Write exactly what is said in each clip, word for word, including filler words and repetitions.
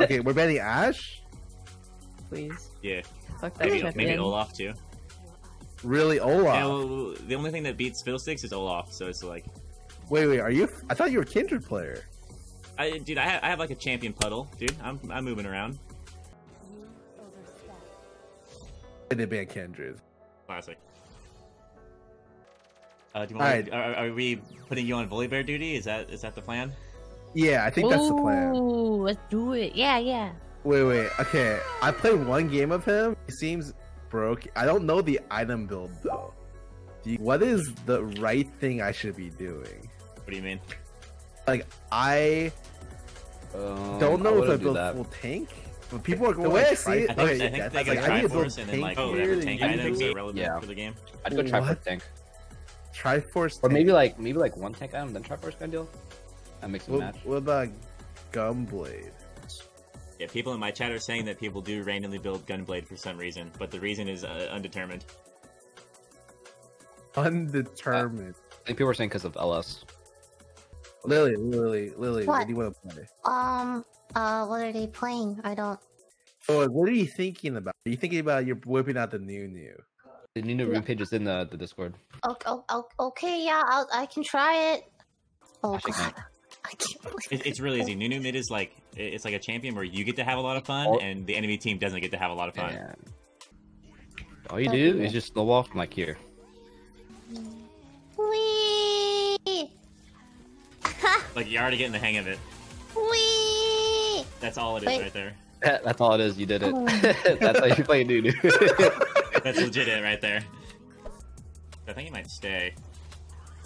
Okay, we're betting Ashe? Please. Yeah. Fuck that maybe, maybe Olaf too. Really, Olaf? Yeah, well, the only thing that beats Fiddlesticks is Olaf, so it's like... Wait, wait, are you... I thought you were a Kindred player. I, dude, I have, I have like a champion puddle, dude. I'm, I'm moving around. It did ban Kindred. Classic. Uh, do you want to, are, are we putting you on Bully Bear duty? Is that is that the plan? Yeah, I think Ooh, that's the plan. Ooh, let's do it. Yeah, yeah. Wait, wait. Okay, I played one game of him. He seems broke. I don't know the item build though. Do you, what is the right thing I should be doing? What do you mean? Like I um, don't know I if I build full tank. But people are going. The way I see it, I think, okay, I think yeah, they like, I need to build tank. And then, like, oh, whatever tank items are relevant yeah. for the game. I'd go Triforce tank. Triforce, or tank. maybe like maybe like one tank item, then Triforce kind of deal. That makes a match. What about Gunblade? Yeah, people in my chat are saying that people do randomly build Gunblade for some reason, but the reason is uh, undetermined. Undetermined. Uh, I think people are saying because of L S. Lily, Lily, Lily, what, what do you want to play? Um, uh, what are they playing? I don't. Oh, what are you thinking about? Are you thinking about you're whipping out the Nunu? The Nunu room page is in the the Discord. Okay, okay, yeah, I'll, I can try it. Oh god, can't. I can't believe it. It's really easy. Nunu mid is like it's like a champion where you get to have a lot of fun, and the enemy team doesn't get to have a lot of fun. Man. All you do is just snowball from like here. Wee. Like you're already getting the hang of it. Wee. That's all it is. Wait. Right there. That's all it is. You did it. Oh. That's how you play Nunu. That's legit it right there. I think he might stay.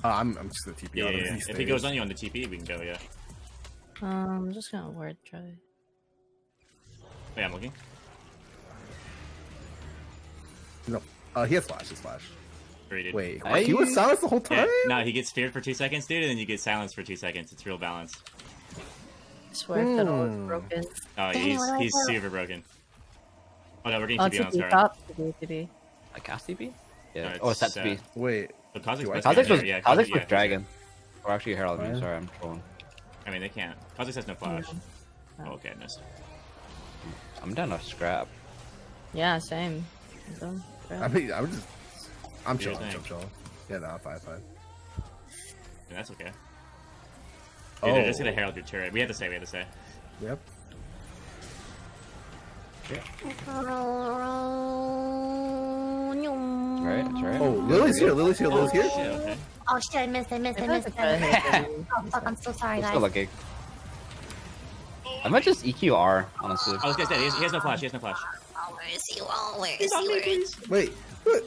Uh, I'm I'm just the T P. Yeah, on yeah, yeah. If he goes on you on the T P, we can go. Yeah. Um, I'm just gonna word try. Wait, I'm looking. No. Uh, he has flash. He has flash. Great, Wait, I... he was silenced the whole time? Yeah. No, he gets feared for two seconds, dude, and then you get silenced for two seconds. It's real balance. I swear mm. that all is broken. Oh, he's, he's super broken. Oh, no, we're getting T P on Scarra. I cast T P? Yeah. No, oh, it's that uh, T P. Wait. So Kha'Zix was, was, yeah, Kha'Zix was yeah, Dragon. Or actually Herald. I'm sorry, I'm trolling. I mean, they can't. Kha'Zix has no flash. Yeah. Oh, okay, I missed. I'm down to scrap. Yeah, same. I'm, I mean, I'm just... I'm chilling, I'm chilling. Yeah, no, five, five. Yeah, that's okay. Oh. Dude, they're just gonna herald your turret. We had to say, we had to say. Yep. Yeah. Right, that's right. Oh, Lily's here, Lily's here, Lily's here. Yeah, okay. Oh shit, I missed, I missed, I missed. Oh fuck, I'm so sorry, guys. I'm still lucky. I might just E Q R, honestly. I was gonna say, he has, he has no flash, he has no flash. Oh, where is he? Oh, where is he? Where is he? Wait. What?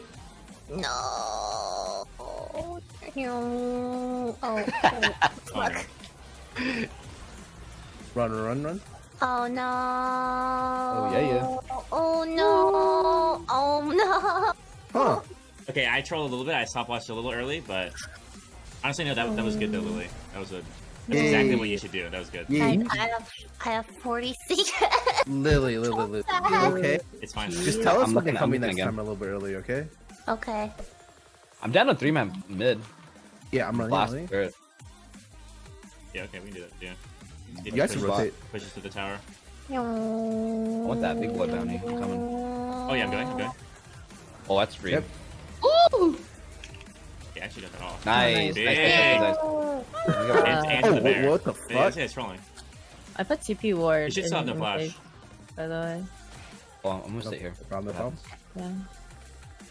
No. Oh, oh, oh, oh fuck. Run, run, run. Oh no. Oh yeah, yeah. Oh no. Oh no. Huh. Okay, I trolled a little bit. I stopwatched a little early, but honestly, no, that that was good though, Lily. That was a that's exactly what you should do. That was good. I, I have I have forty seconds. Lily, Lily, Lily. Okay, it's fine. Just tell us what's coming next time a little bit early, okay? Okay. I'm down to three man mid. Yeah, I'm running. Yeah, okay, we can do that. Yeah. You guys should rotate. Push us to the tower. I want that big blood bounty. I'm coming. Oh yeah, I'm going. I'm going. Oh, that's free. Yep. Ooh. Yeah, I actually got that off. Nice. Nice. nice, nice, nice. And, and oh, the bear. What the fuck? Yeah, it's rolling. I put T P ward. You should stop the flash. Big, by the way. Well, I'm gonna sit here. Problem no Yeah.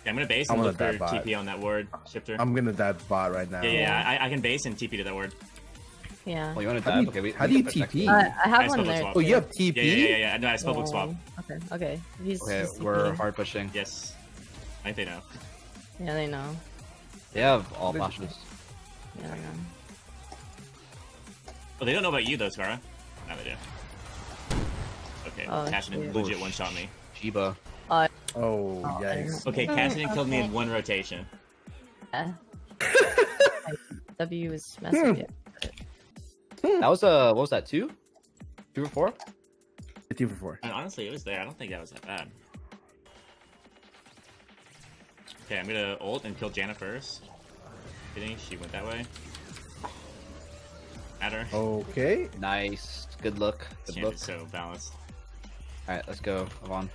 Yeah, I'm gonna base and I'm look for T P on that ward, Shifter. I'm gonna dive bot right now. Yeah, yeah I, I can base and T P to that ward. Yeah. Well, you wanna dive? Okay, we, how do you T P? Uh, I have I one there. Swap. Oh, you have T P? Yeah, yeah, yeah. yeah. No, I spellbook oh. swap. Okay, okay. He's, okay, he's we're hard pushing. Yes. I think they know. Yeah, they know. They have all flashes. Yeah, I know. Well, they don't know about you, though, Scarra. No, they do. Okay, oh, Kassadin legit one-shot me. Shiba. Uh, Oh, oh yikes. Okay, Cassidy okay. killed me in one rotation. Yeah. W is messing up. That was, uh, what was that, two? Two for four? Two for four. And honestly, it was there. I don't think that was that bad. Okay, I'm gonna ult and kill Janna first. Kidding, she went that way. I at her. Okay. Nice. Good look. Good Jan look. So balanced. Alright, let's go. Yvonne.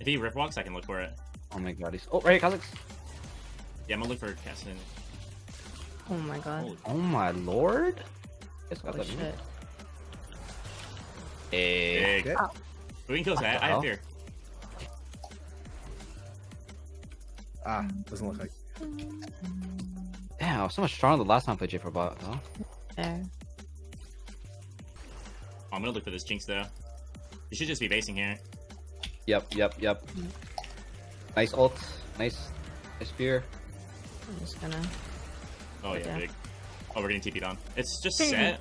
If he rip walks, I can look for it. Oh my god. He's... Oh, right here, Kha'Zix. Yeah, I'm gonna look for Kassadin. Oh my god. Holy oh my lord. It's got that shit. Hey. Okay. Oh. We can kill this. I, I have fear. Ah, doesn't look like. Damn, I was so much stronger the last time I played J four bot, though. Fair. Oh, I'm gonna look for this Jinx though. You should just be basing here. Yep, yep, yep. Mm-hmm. Nice ult. Nice, nice spear. I'm just gonna. Oh yeah, big. Oh, we're getting T P'd on. It's just set.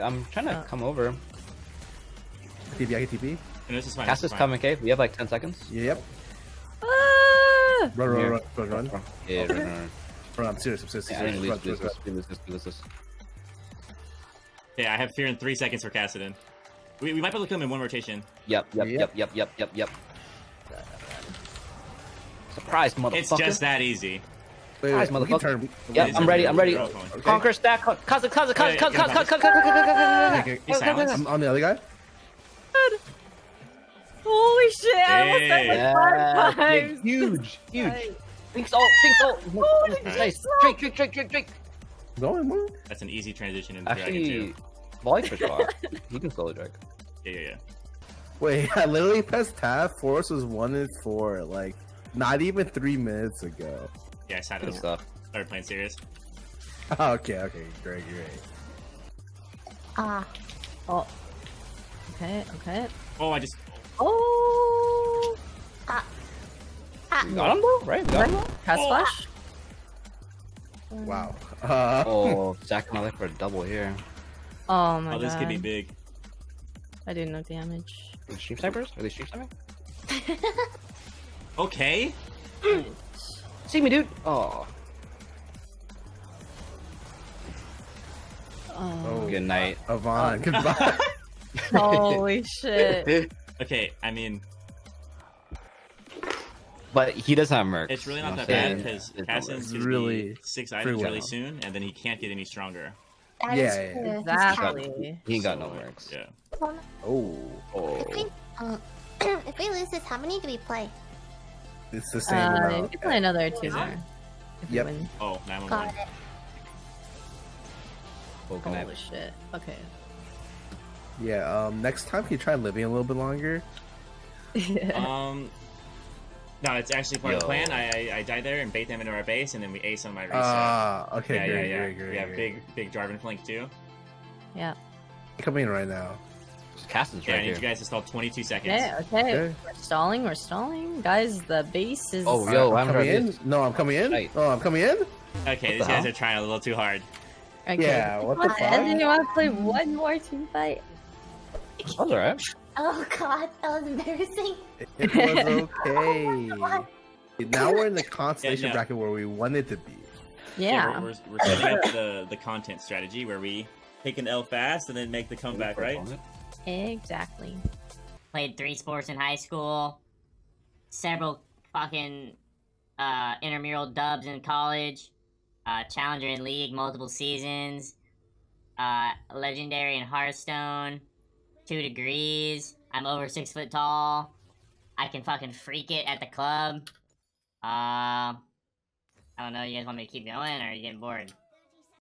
I'm trying to oh. come over. T P, I can T P. And this is fine. Cass is coming, okay? We have like ten seconds. Yep. Ah! Run, run, run, run, run, run. Yeah, okay. run, run. Run, I'm serious, I'm serious. Yeah, serious. I run, lose, run, lose, run. Lose, lose, lose, lose. Yeah, I have fear in three seconds for Kassadin. We, we might be able to kill him in one rotation. Yep, yep, yep, yep, yep, yep, yep. Surprise, motherfucker. It's just that easy. Surprise, motherfucker. Yep, I'm ready, I'm ready. Conquer stack, Kha'Zix, Kha'Zix, Kha'Zix, Kha'Zix, Kha'Zix, Kha'Zix. I'm on the other guy. Holy shit! I almost died like five times. Huge, huge. Jinx ult, Jinx ult. Nice. Drake, Drake, Drake, Drake, Drake. Going, man. That's an easy transition into Dragon two. Actually, Volleyfish. You can solo Drake. Yeah, yeah, yeah. Wait, I literally pressed tab. Force was one and four. Like, not even three minutes ago. Yeah, I sat it up. Started playing serious. Okay, okay, great, great. Ah. Oh. Okay, okay. Oh, I just. Oh! Ah! Ah! You got him, bro? Right? Got him? Has oh. flash? Wow. Uh... Oh, Jack and I look for a double here. Oh my god. Oh, this god. could be big. I do no damage. Are they stream snipers? Are they stream snipers? Okay. See me, dude. Oh. Oh. Good night. Yvonne, goodbye. Holy shit. Okay, I mean... But he does have mercs. It's really not that bad because Kassadin's going to be six items really soon, and then he can't get any stronger. That yeah, is yeah, exactly. He ain't got no mercs. Yeah. Oh. oh. If, we, uh, if we lose this, how many do we play? It's the same uh, amount. We play another two more. Yep. Oh, now I'm Got it. Oh, Holy shit. Okay. Yeah, um, next time, can you try living a little bit longer? um, no, it's actually part Yo. of the plan. I, I I die there and bait them into our base, and then we ace on my reset. Ah, uh, okay, yeah, great, yeah, yeah. Great, great, we have great. big, big Jarvan flank, too. Yeah. Coming in right now. Cassin's yeah, right I need here. you guys to stall twenty-two seconds. Yeah, okay, okay. We're stalling, we're stalling. Guys, the base is... Oh, yo, I'm, I'm coming in. This. No, I'm coming in. Right. Oh, I'm coming in? Okay, these the guys hell? are trying a little too hard. Okay. Yeah, what the fuck? And then you want to play one more team fight? That was alright. Oh god, that was embarrassing. It was okay. Oh, now we're in the constellation yeah, no. bracket where we wanted to be. Yeah. yeah we're, we're, we're setting up the, the content strategy where we take an L fast and then make the comeback, right? Exactly. Played three sports in high school, several fucking uh, intramural dubs in college, uh, Challenger in League, multiple seasons, uh, Legendary in Hearthstone. Two degrees. I'm over six foot tall. I can fucking freak it at the club. Uh, I don't know. You guys want me to keep going, or are you getting bored?